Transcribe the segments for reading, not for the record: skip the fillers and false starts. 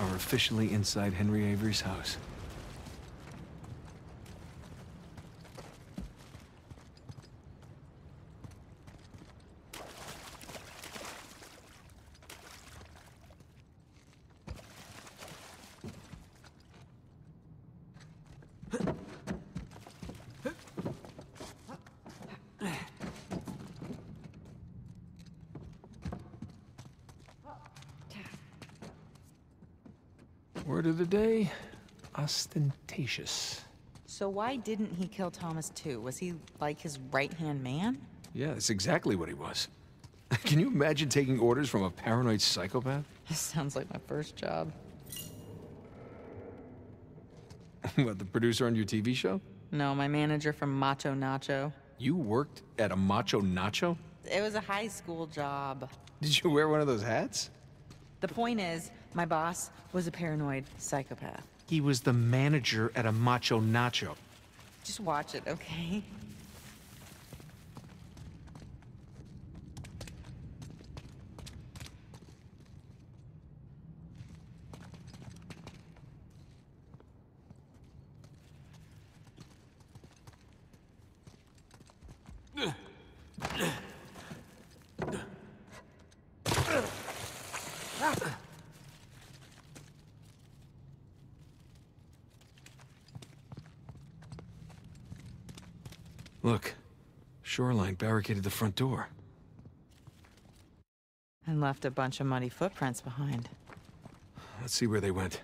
are officially inside Henry Avery's house. Word of the day, ostentatious. So why didn't he kill Thomas too? Was he like his right-hand man? Yeah, that's exactly what he was. Can you imagine taking orders from a paranoid psychopath? This sounds like my first job. What, the producer on your TV show? No, my manager from Macho Nacho. You worked at a Macho Nacho? It was a high school job. Did you wear one of those hats? The point is, my boss was a paranoid psychopath. He was the manager at a Macho Nacho. Just watch it, okay? Look, Shoreline barricaded the front door. And left a bunch of muddy footprints behind. Let's see where they went.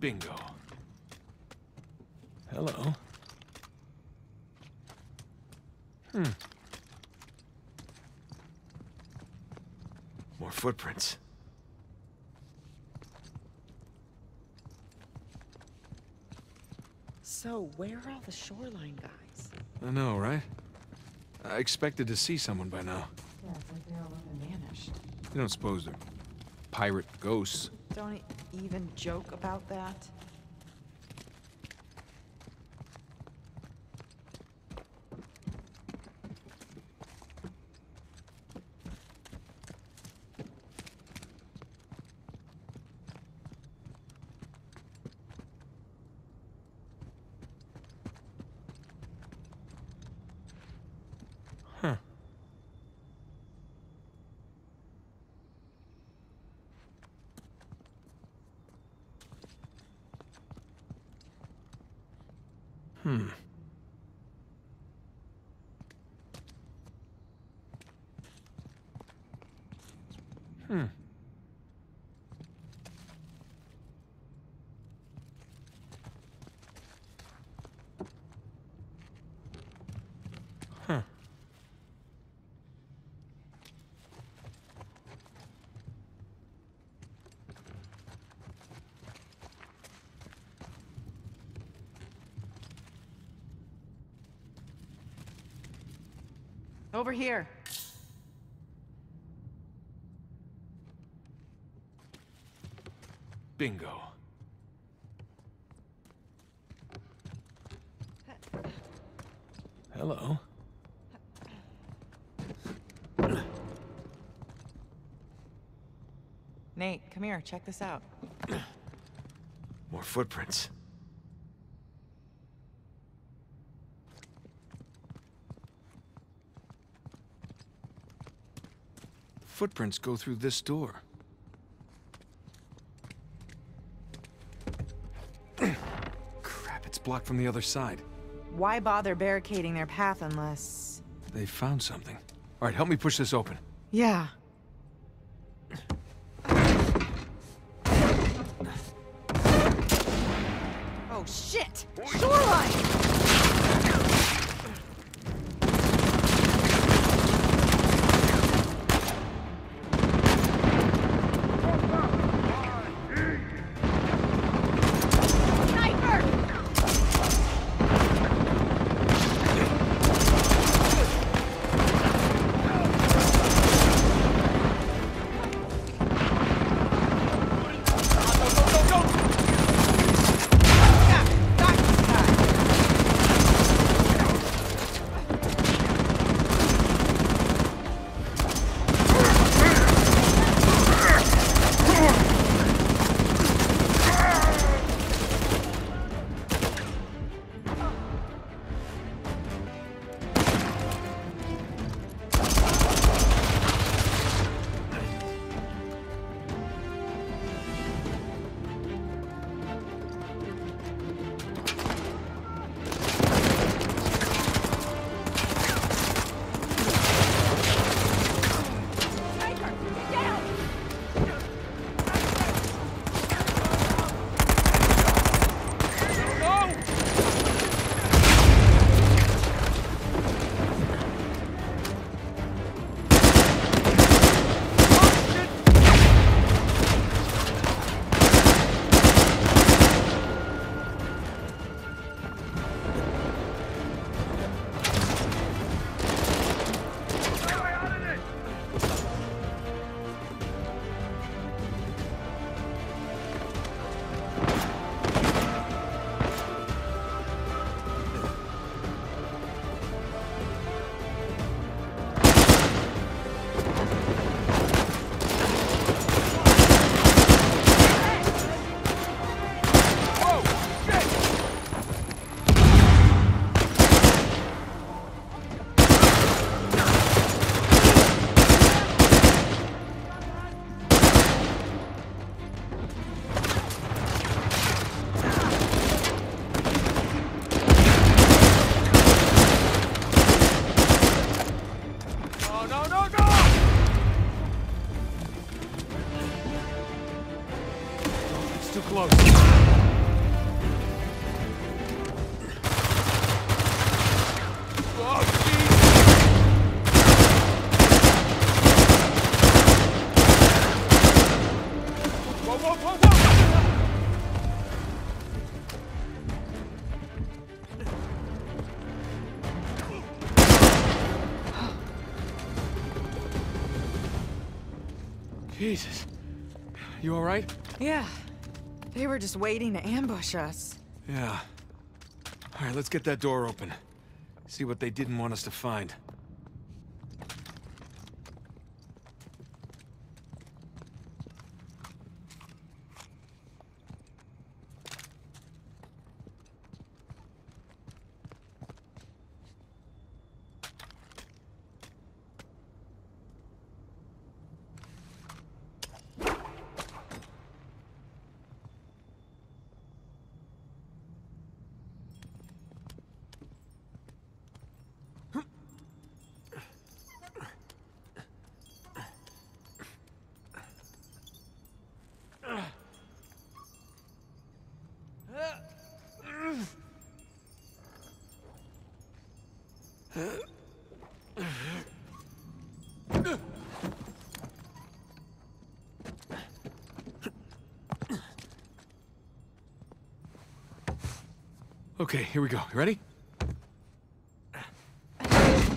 Bingo. Hello. More footprints. So, where are all the Shoreline guys? I know, right? I expected to see someone by now. Yeah, it's like they all up and vanished. You don't suppose they're pirate ghosts? Don't even joke about that. Over here. Bingo. Hello. Nate, come here. Check this out. More footprints. Footprints go through this door. Crap, it's blocked from the other side. Why bother barricading their path unless... They found something. All right, help me push this open. Yeah. Oh, shit! Shoreline! close. Jesus. You all right? Yeah. They were just waiting to ambush us. Yeah. All right, let's get that door open. See what they didn't want us to find. Okay, here we go. You ready? Oh,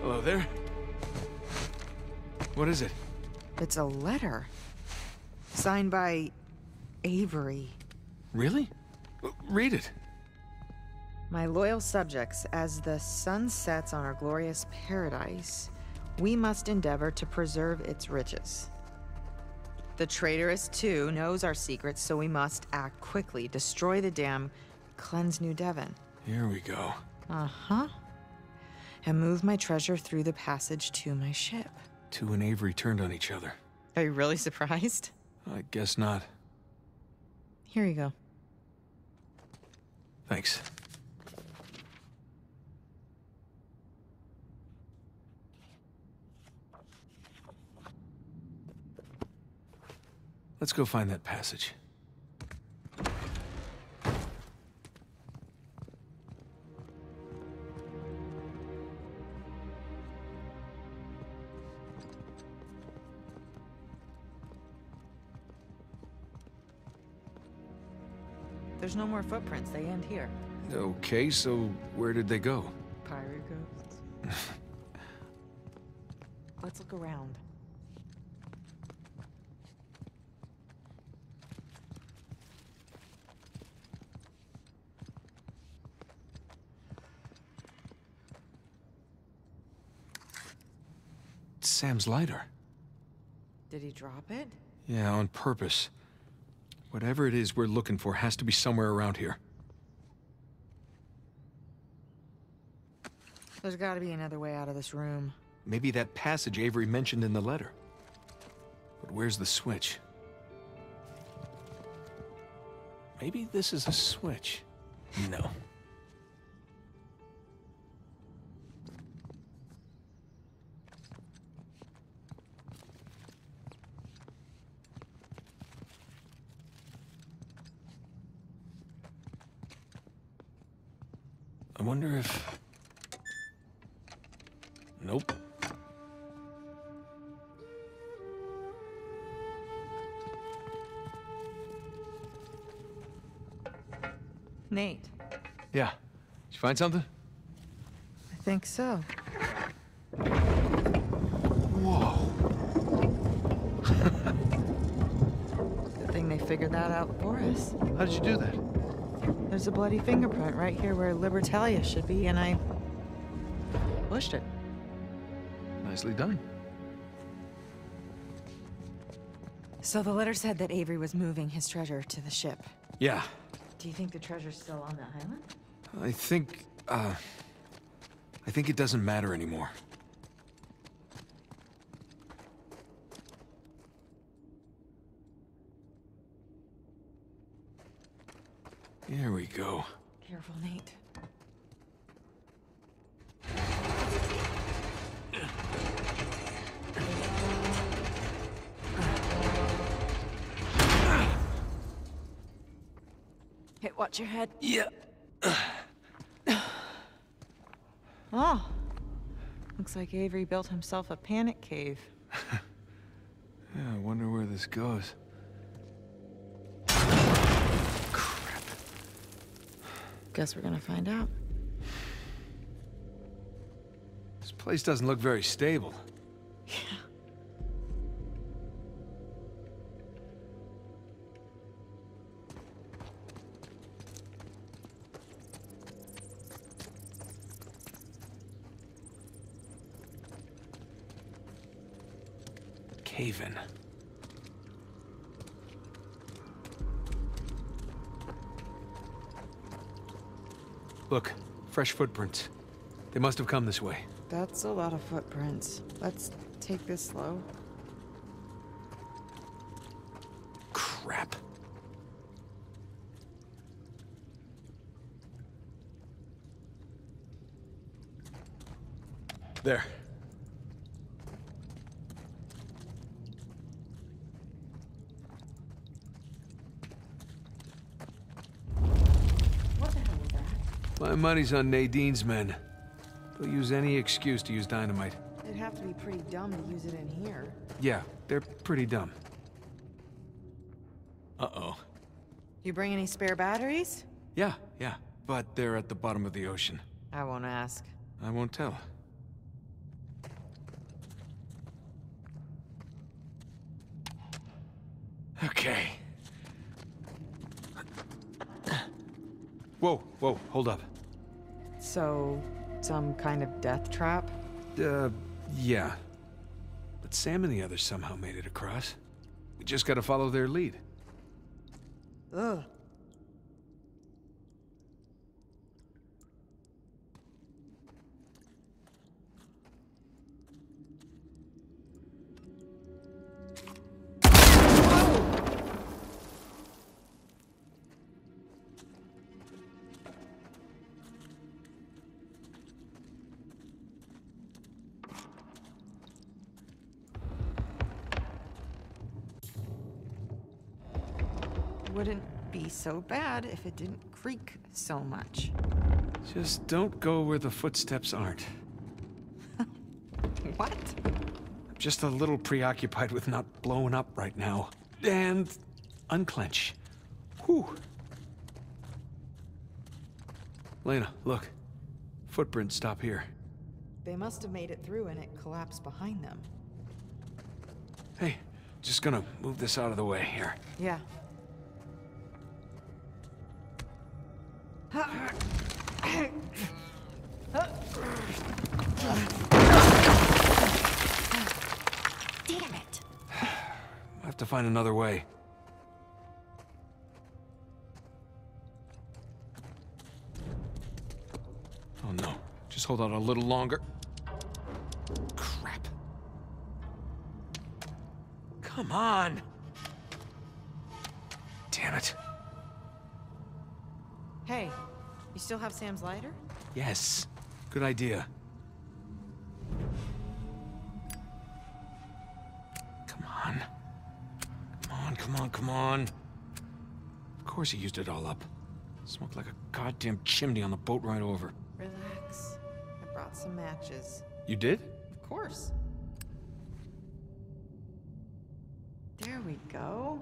hello there. What is it? It's a letter. Signed by Avery. Really? Read it. My loyal subjects, as the sun sets on our glorious paradise, we must endeavor to preserve its riches. The traitoress, too, knows our secrets, so we must act quickly, destroy the dam, cleanse New Devon. Here we go. Uh-huh. And move my treasure through the passage to my ship. Tu and Avery turned on each other. Are you really surprised? I guess not. Here you go. Thanks. Let's go find that passage. There's no more footprints. They end here. Okay, so where did they go? Pirate ghosts. Let's look around. It's Sam's lighter. Did he drop it? Yeah, on purpose. Whatever it is we're looking for has to be somewhere around here. There's gotta be another way out of this room. Maybe that passage Avery mentioned in the letter. But where's the switch? Maybe this is a switch. No. I wonder if... Nope. Nate. Yeah. Did you find something? I think so. Whoa. Good thing they figured that out for us. How did you do that? There's a bloody fingerprint right here where Libertalia should be, and I pushed it. Nicely done. So the letter said that Avery was moving his treasure to the ship. Yeah. Do you think the treasure's still on the island? I think it doesn't matter anymore. Here we go. Careful, Nate. Hey, watch your head. Yeah. Oh. Looks like Avery built himself a panic cave. Yeah, I wonder where this goes. Crap. Guess we're gonna find out. This place doesn't look very stable. Yeah. Haven. Look, fresh footprints. They must have come this way. That's a lot of footprints. Let's take this slow. Crap. There. My money's on Nadine's men. They'll use any excuse to use dynamite. They'd have to be pretty dumb to use it in here. Yeah, they're pretty dumb. Uh-oh. You bring any spare batteries? Yeah. But they're at the bottom of the ocean. I won't ask. I won't tell. Okay. Whoa, hold up. So, some kind of death trap? Yeah. But Sam and the others somehow made it across. We just gotta follow their lead. Ugh. Wouldn't be so bad if it didn't creak so much. Just don't go where the footsteps aren't. What? I'm just a little preoccupied with not blowing up right now. And unclench. Whew. Lena, look. Footprints stop here. They must have made it through and it collapsed behind them. Hey, just gonna move this out of the way here. Yeah. Damn it. We'll have to find another way. Oh no. Just hold on a little longer. Crap. Come on. Damn it. Hey, you still have Sam's lighter? Yes. Good idea. Come on. Of course he used it all up. Smoked like a goddamn chimney on the boat right over. Relax. I brought some matches. You did? Of course. There we go.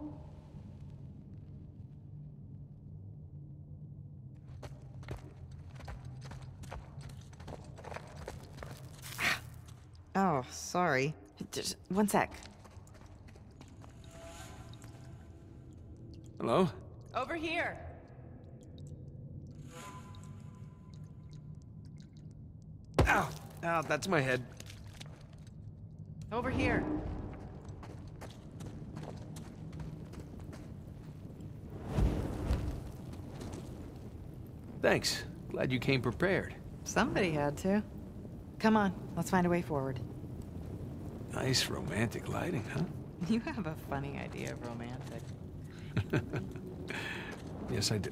Oh, sorry. Just one sec. Hello? Over here. Ow! Ow, that's my head. Over here. Thanks. Glad you came prepared. Somebody had to. Come on, let's find a way forward. Nice romantic lighting, huh? You have a funny idea of romantic. Yes, I do.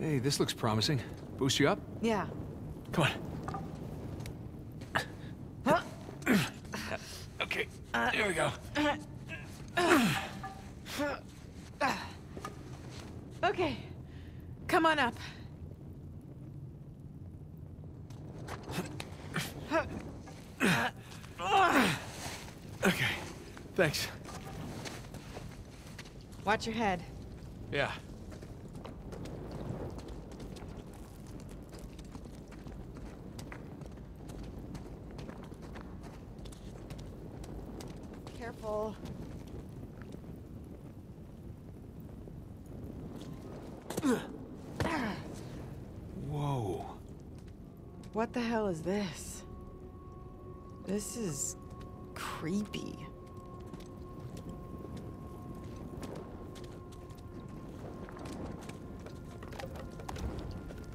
Hey, this looks promising. Boost you up? Yeah. Come on. Huh? Okay, here we go. Okay, come on up. Okay, thanks. Watch your head. Yeah. Careful. Whoa. What the hell is this? This is creepy.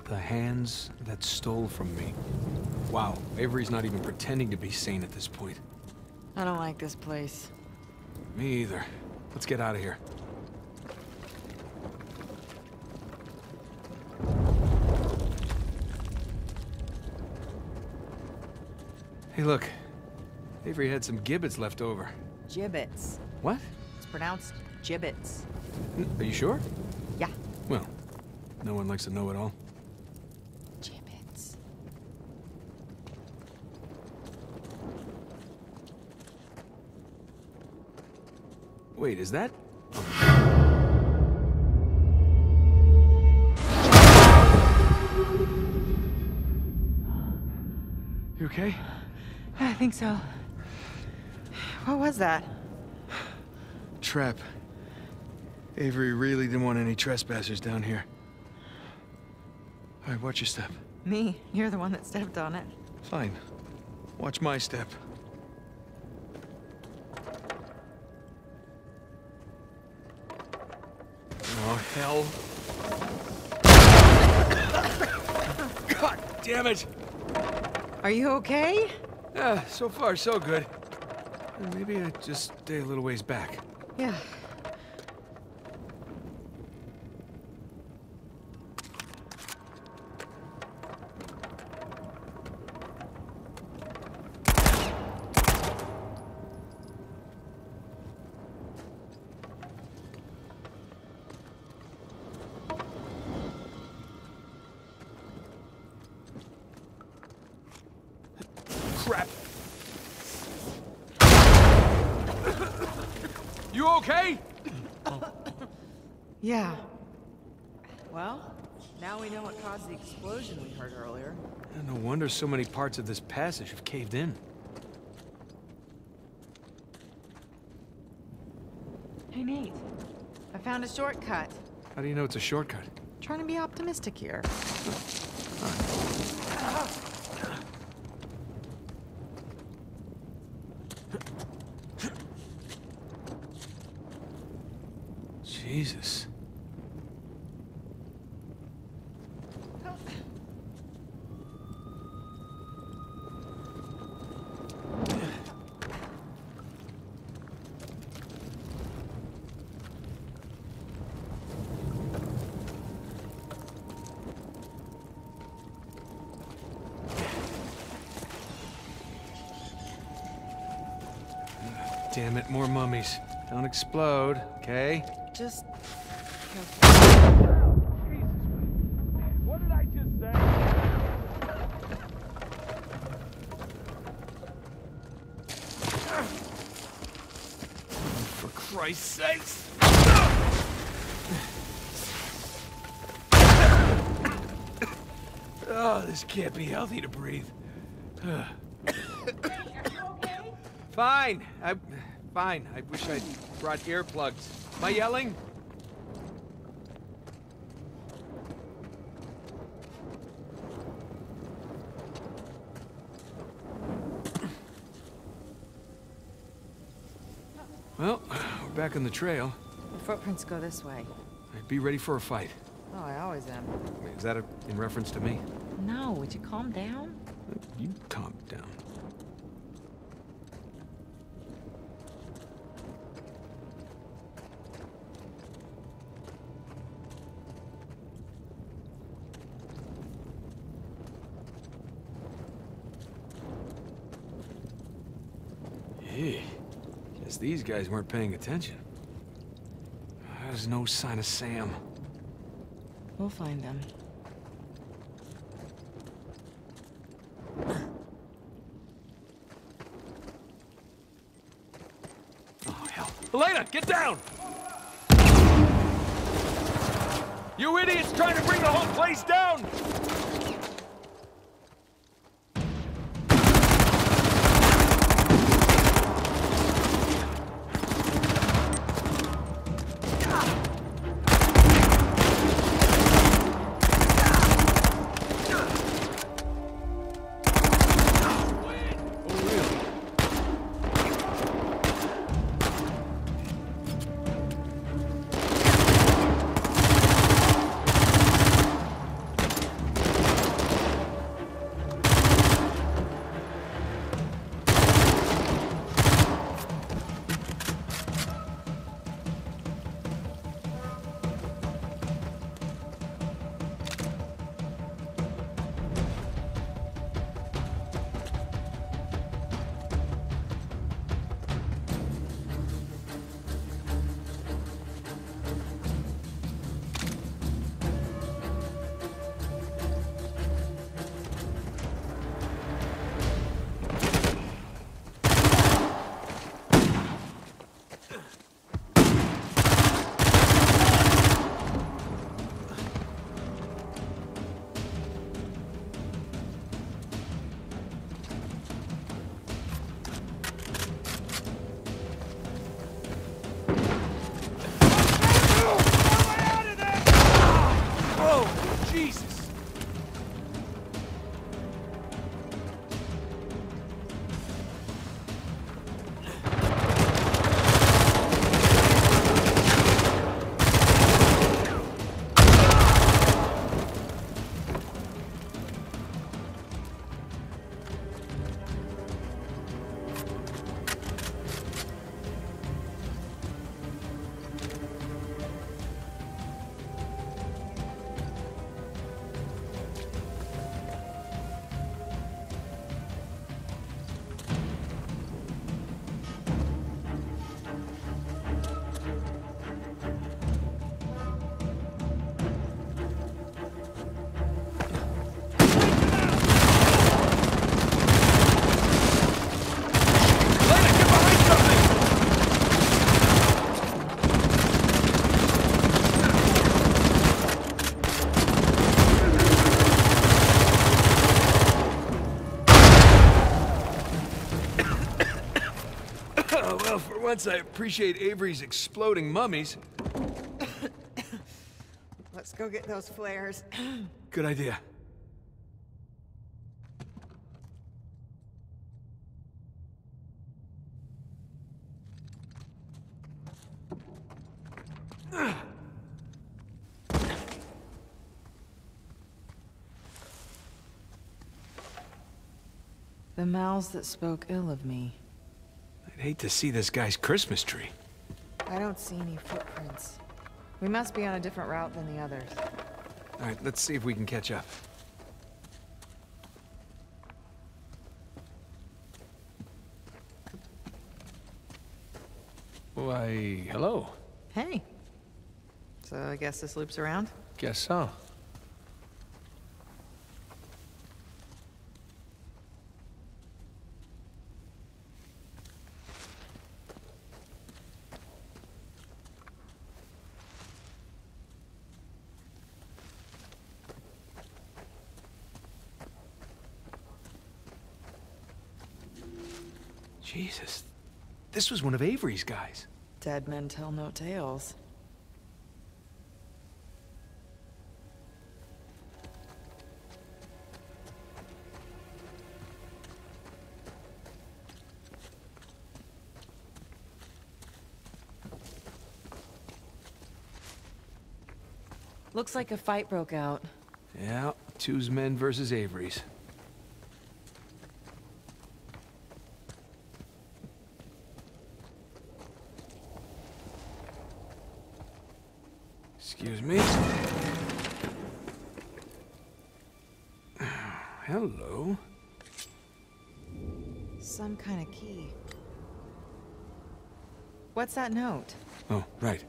The hands that stole from me. Wow, Avery's not even pretending to be sane at this point. I don't like this place. Me either. Let's get out of here. Hey, look. Avery had some gibbets left over. Gibbets? What? It's pronounced gibbets. Are you sure? Yeah. Well, no one likes to know it all. Gibbets. Wait, is that? You okay? I think so. What was that? Trap. Avery really didn't want any trespassers down here. All right, watch your step. Me? You're the one that stepped on it. Fine. Watch my step. Oh, hell. God damn it! Are you okay? Yeah, so far so good. Maybe I just stay a little ways back. Yeah. Crap. You okay? Yeah. Well, now we know what caused the explosion we heard earlier. No wonder so many parts of this passage have caved in. Hey, Nate. I found a shortcut. How do you know it's a shortcut? I'm trying to be optimistic here. Jesus. Damn it, more mummies. Don't explode, okay? Just... careful. Jesus. What did I just say? For Christ's sakes! Oh, this can't be healthy to breathe. Are you okay? Fine. Fine. I wish I'd brought earplugs. Am I yelling? Well, we're back on the trail. The footprints go this way. Right, be ready for a fight. Oh, I always am. Wait, is that in reference to me? No, would you calm down? You calm down. Gee, guess these guys weren't paying attention. There's no sign of Sam. We'll find them. Oh, hell. Elena, get down! You idiots trying to bring the whole place down! I appreciate Avery's exploding mummies. Let's go get those flares. Good idea. The mouths that spoke ill of me. I'd hate to see this guy's Christmas tree. I don't see any footprints. We must be on a different route than the others. All right, let's see if we can catch up. Why, hello. Hey. So I guess this loops around? Guess so. Jesus, this was one of Avery's guys. Dead men tell no tales. Looks like a fight broke out. Yeah, two's men versus Avery's. Excuse me. Hello. Some kind of key. What's that note? Oh, right.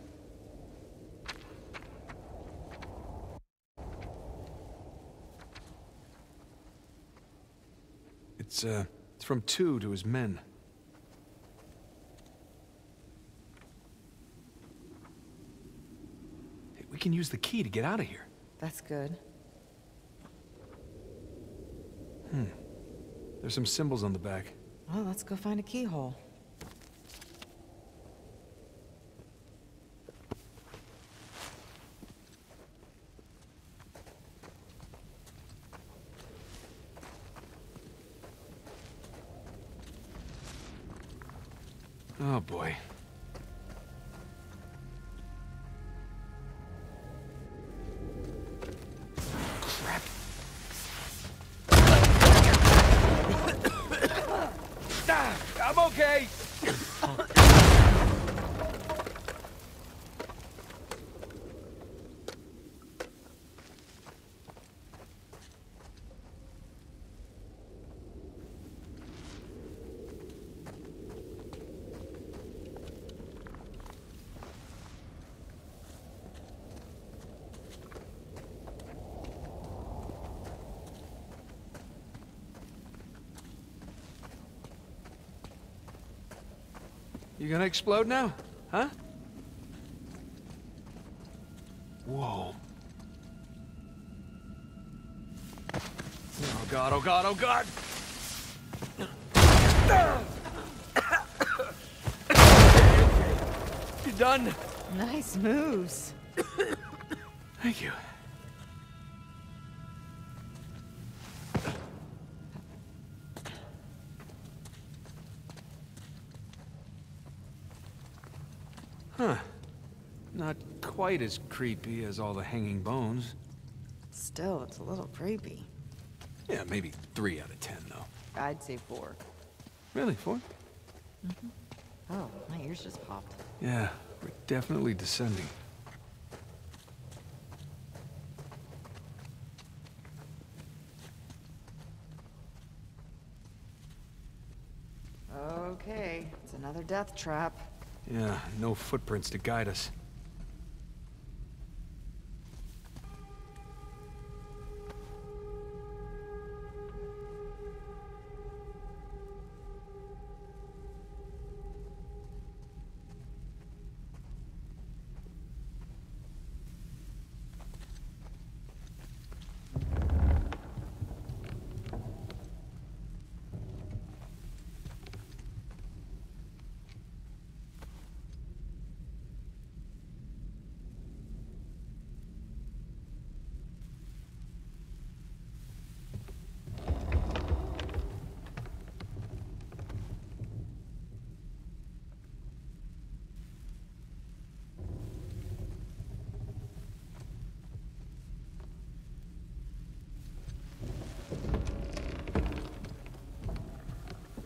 It's from Tu to his men. Hey, we can use the key to get out of here. That's good. Hmm. There's some symbols on the back. Well, let's go find a keyhole. Oh, boy. Crap. I'm okay. You gonna explode now? Huh? Whoa. Oh god, oh god, oh god! You done? Nice moves. Thank you. Huh. Not quite as creepy as all the hanging bones. Still, it's a little creepy. Yeah, maybe 3 out of 10, though. I'd say 4. Really, 4? Mm-hmm. Oh, my ears just popped. Yeah, we're definitely descending. Okay, it's another death trap. Yeah, no footprints to guide us.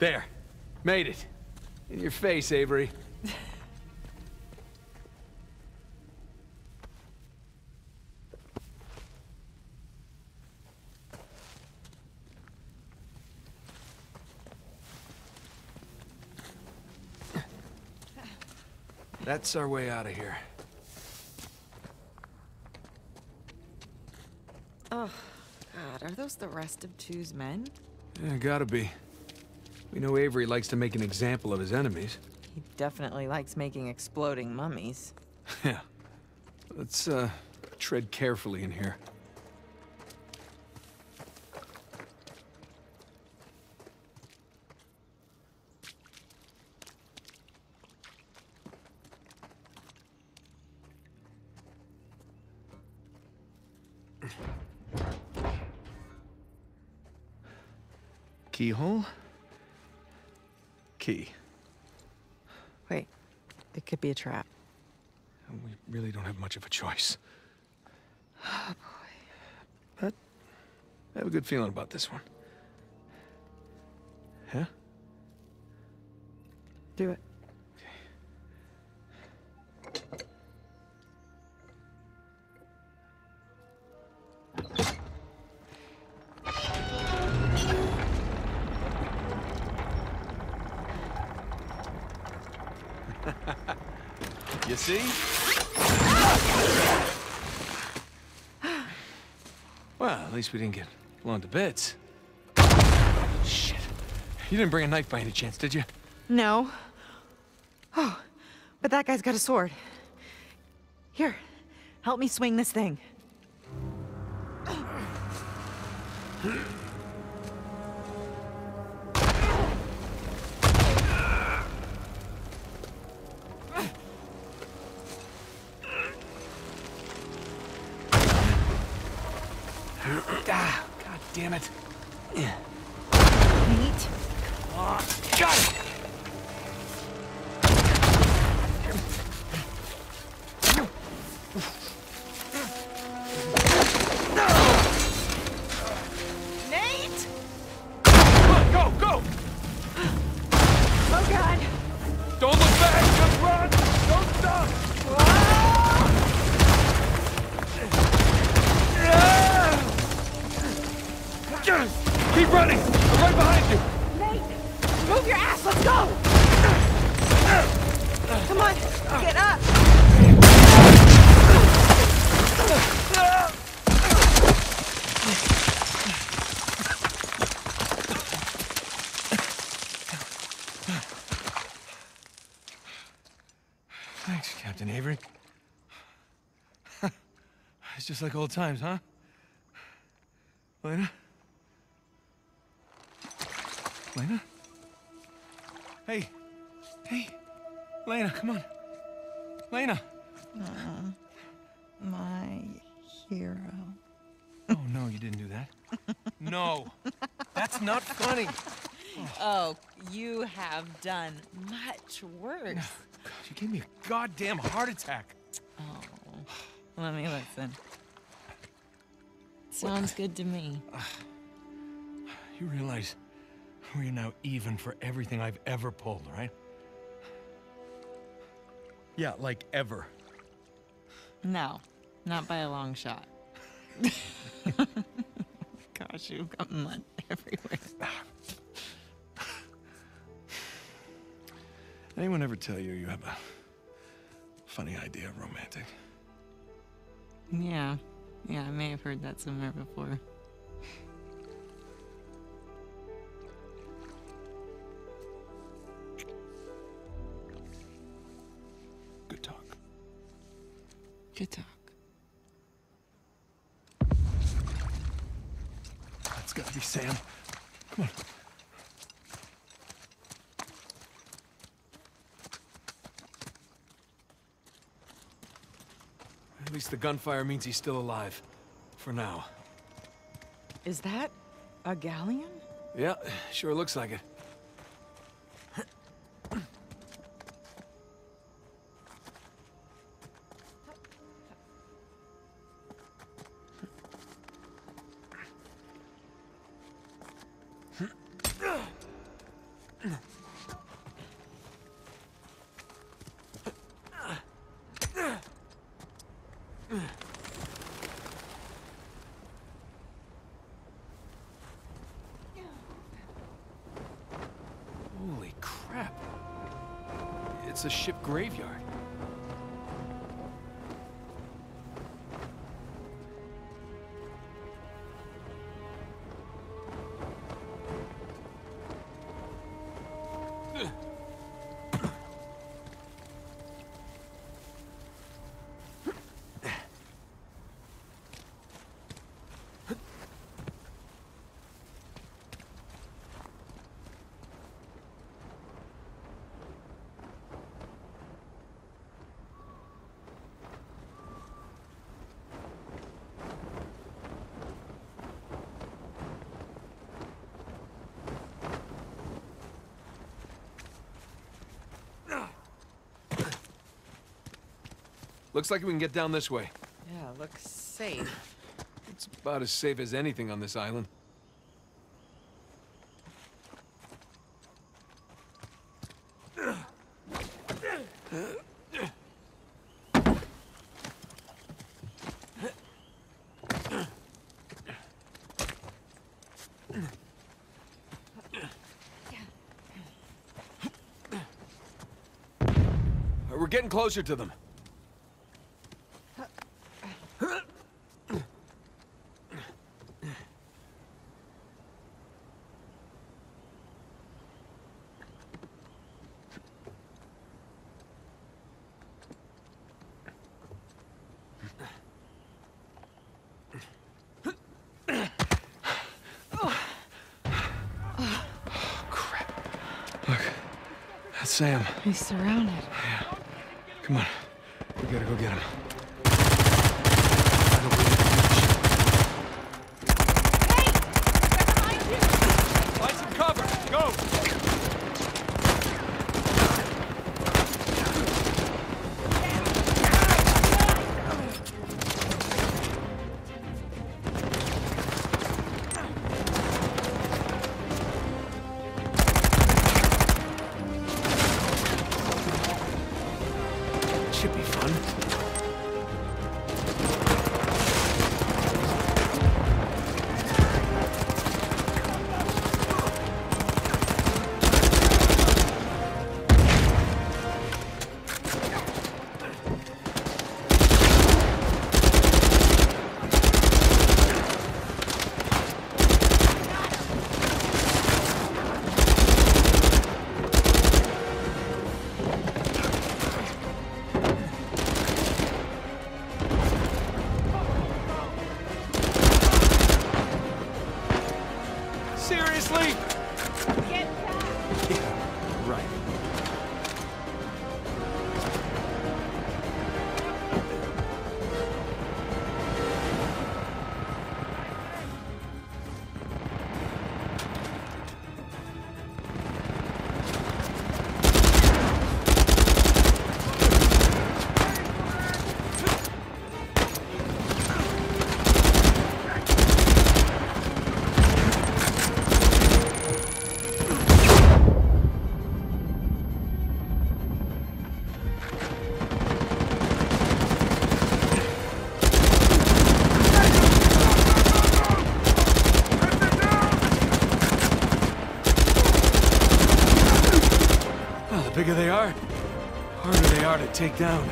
There. Made it. In your face, Avery. That's our way out of here. Oh, God. Are those the rest of Tu's men? Yeah, gotta be. We know Avery likes to make an example of his enemies. He definitely likes making exploding mummies. Yeah. Let's, tread carefully in here. Keyhole? Wait, it could be a trap. We really don't have much of a choice. Oh, boy. But I have a good feeling about this one. Huh? Do it. Ha, ha, ha. You see? Well, at least we didn't get blown to bits. Shit. You didn't bring a knife by any chance, did you? No. Oh, but that guy's got a sword. Here, help me swing this thing. Ah, God damn it. Neat. Oh, got it! Thanks, Captain Avery. It's just like old times, huh? Lena? Lena? Hey. Hey. Lena, come on. Lena. My hero. Oh, no, you didn't do that. No. That's not funny. Oh, you have done much worse. No. God, you gave me a goddamn heart attack. Oh, let me listen. Sounds good to me. You realize we're now even for everything I've ever pulled, right? Yeah, like ever. No, not by a long shot. Gosh, you've got mud everywhere. Anyone ever tell you you have a funny idea of romantic? Yeah, I may have heard that somewhere before. Good talk. Good talk. That's gotta be Sam. Come on. At least the gunfire means he's still alive. For now. Is that a galleon? Yeah, sure looks like it. Holy crap. It's a ship graveyard. Looks like we can get down this way. Yeah, looks safe. It's about as safe as anything on this island. We're getting closer to them. Sam. He's surrounded. Yeah. Come on. We gotta go get him. Hey! They're behind you! Find some cover! Go! The bigger they are, the harder they are to take down.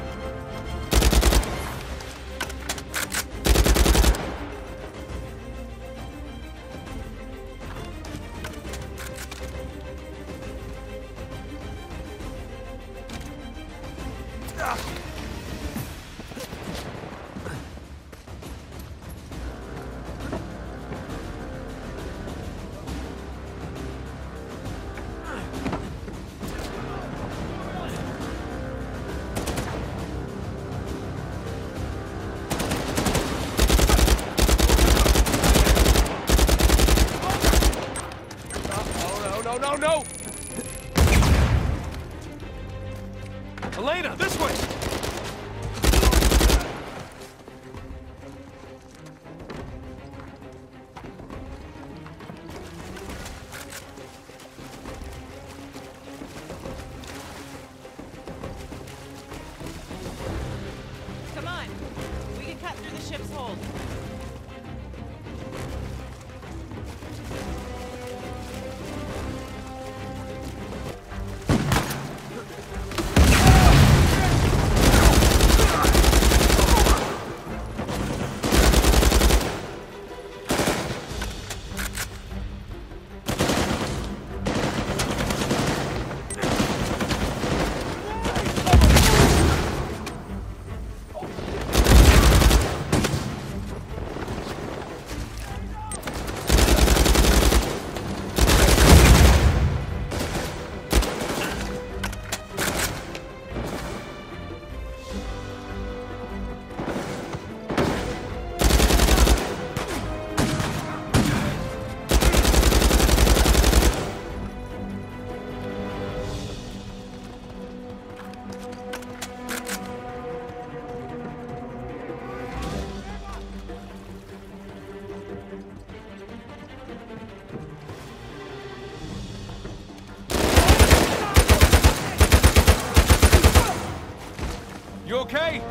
Okay? Yeah.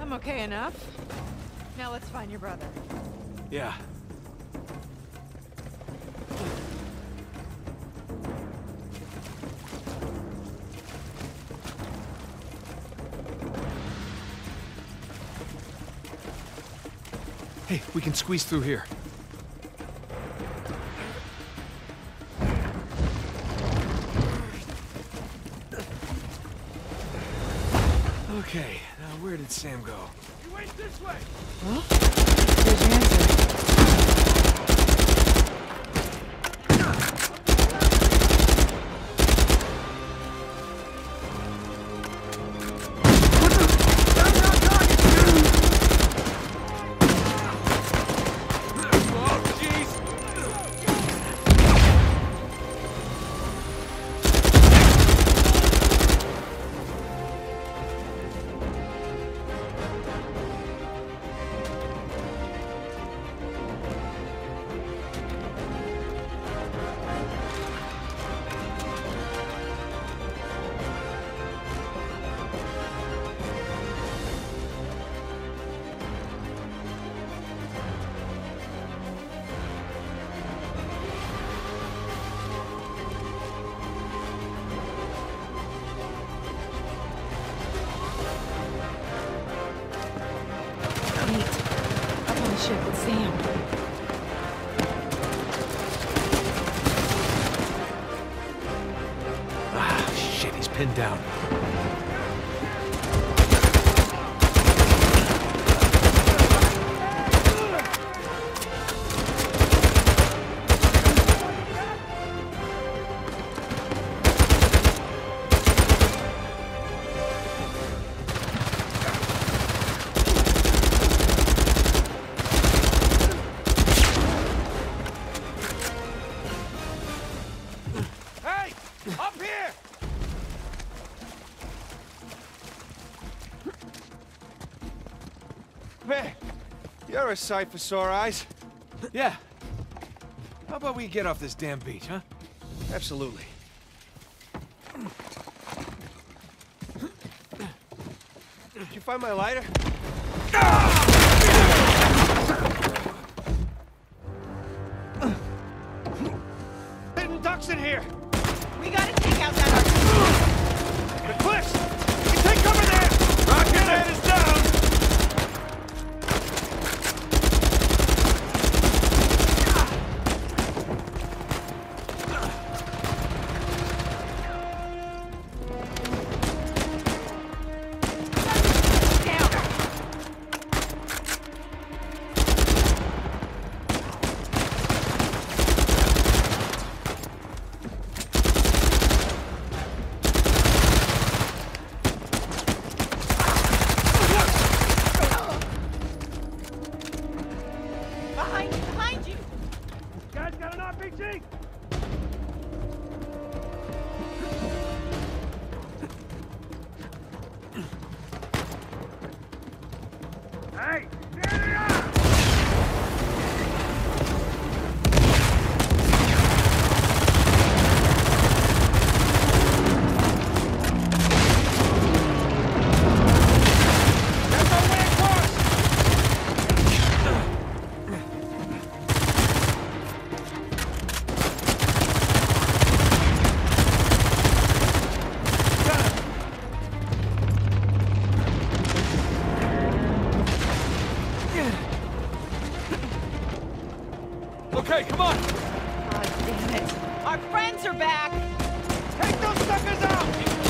I'm okay enough. Now let's find your brother. Yeah. Hey, we can squeeze through here. Okay, now where did Sam go? He went this way! Huh? There's an answer. Oh, pinned down. You're a sight for sore eyes. Yeah. How about we get off this damn beach, huh? Absolutely. Did you find my lighter? Hidden ducks in here! We gotta take out that... The cliffs! You can take cover there! Rocket Man is down! Our friends are back! Take those suckers out!